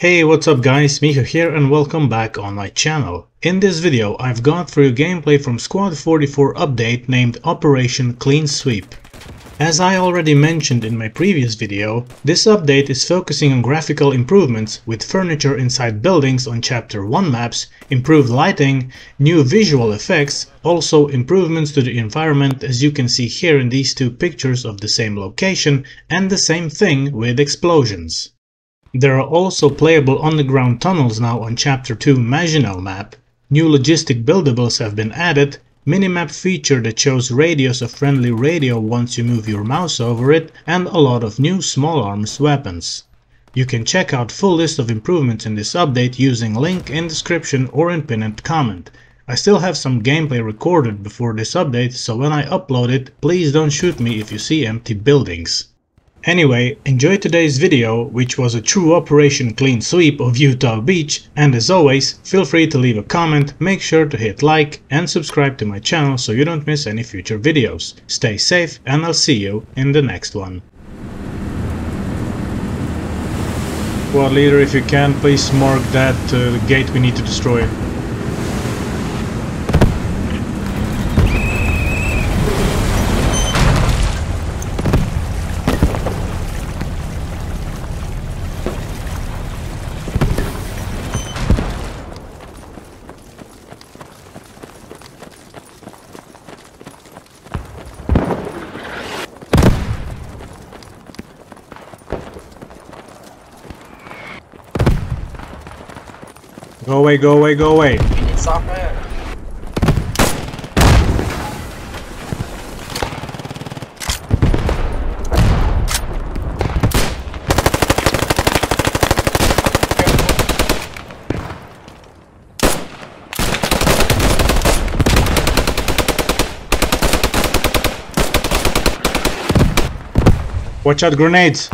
Hey, what's up guys, Mika here and welcome back on my channel. In this video I've gone through gameplay from Squad 44 update named Operation Clean Sweep. As I already mentioned in my previous video, this update is focusing on graphical improvements with furniture inside buildings on Chapter 1 maps, improved lighting, new visual effects, also improvements to the environment as you can see here in these two pictures of the same location, and the same thing with explosions. There are also playable underground tunnels now on Chapter 2 Maginot map, new logistic buildables have been added, minimap feature that shows radius of friendly radio once you move your mouse over it, and a lot of new small arms weapons. You can check out full list of improvements in this update using link in description or in pinned comment. I still have some gameplay recorded before this update, so when I upload it, please don't shoot me if you see empty buildings. Anyway, enjoy today's video, which was a true Operation Clean Sweep of Utah Beach, and as always, feel free to leave a comment, make sure to hit like and subscribe to my channel so you don't miss any future videos. Stay safe and I'll see you in the next one. Squad leader, if you can, please mark that gate we need to destroy. Go away, go away, go away. Stop it. Watch out, grenades.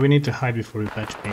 We need to hide before you patch me.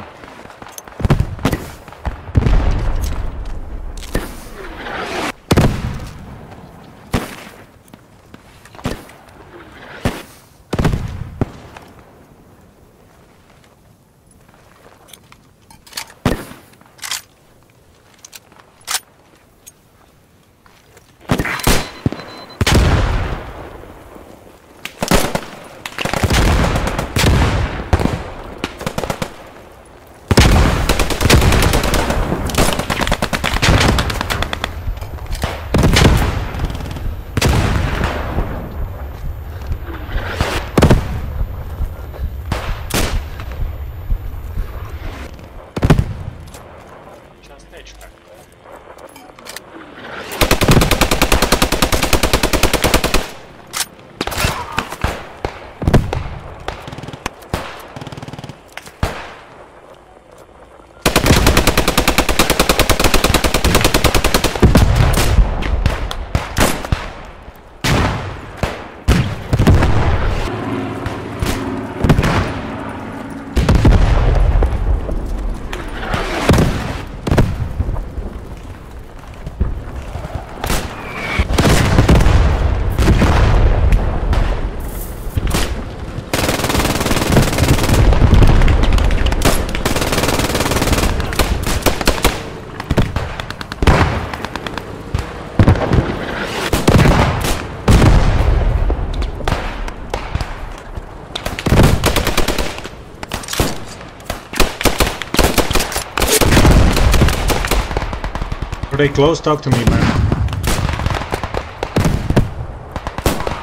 Are they close? Talk to me, man.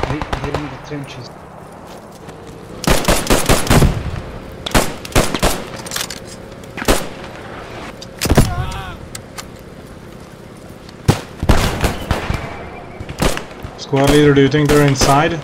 They're in the trenches. Squad leader, do you think they're inside?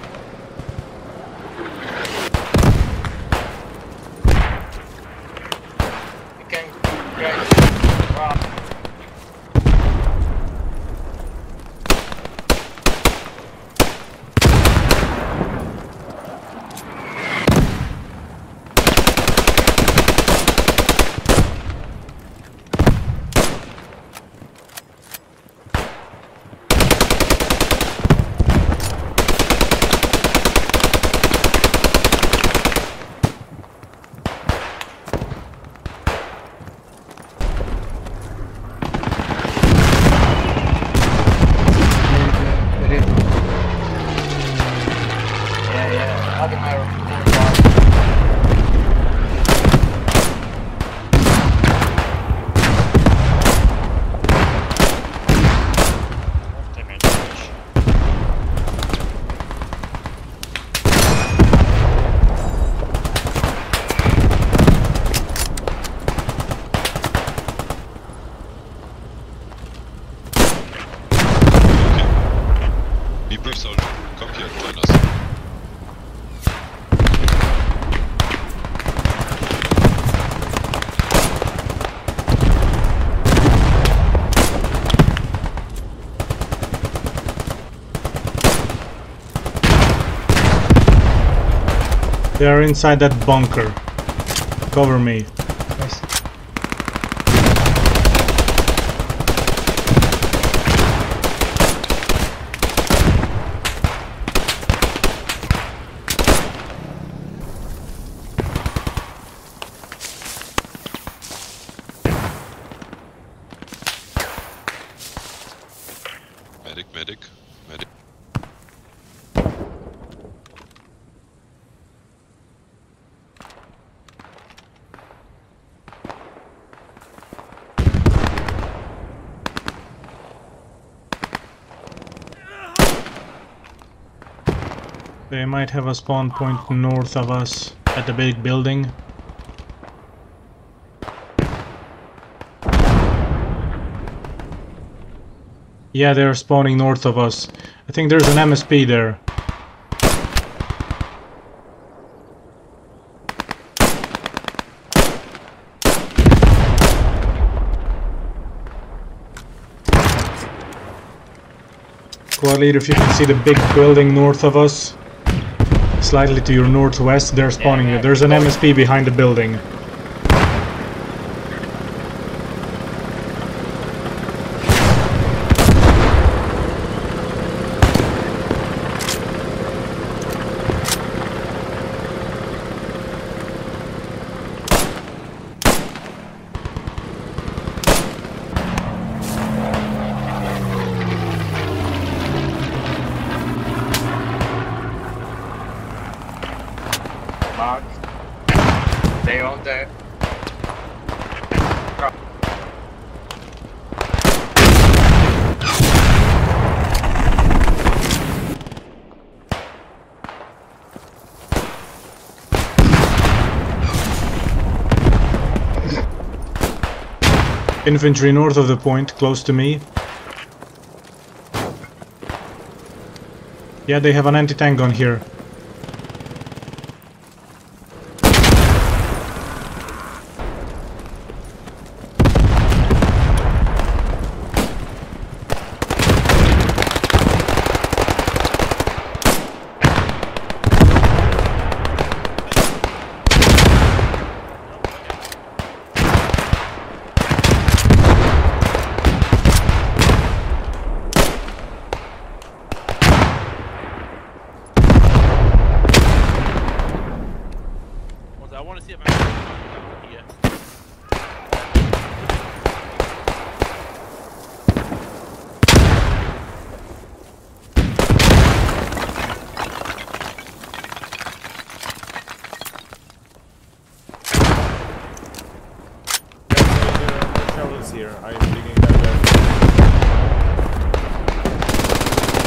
They are inside that bunker. Cover me. Nice. Medic. They might have a spawn point north of us at the big building. Yeah, they're spawning north of us. I think there's an MSP there. Squad leader, if you can see the big building north of us. Slightly to your northwest, they're spawning you. There's an MSP behind the building. They on there. Infantry north of the point, close to me. Yeah, they have an anti-tank gun here.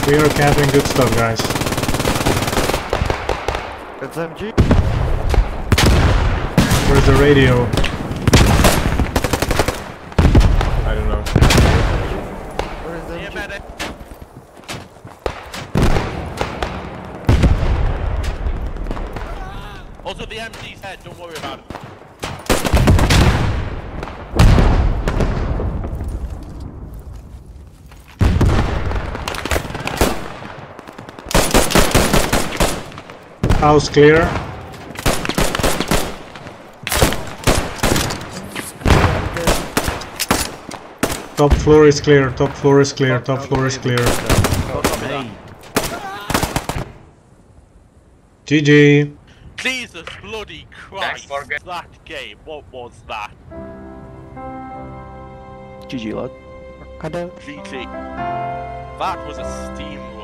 We are camping good stuff, guys. That's MG. Where's the radio? I don't know. Where is the MG? Also, the MG's head, don't worry about it. House clear. Top floor is clear, top floor is clear, top floor is clear. GG. Jesus bloody Christ, that game, what was that? GG, lad. GG. That was a steamroll.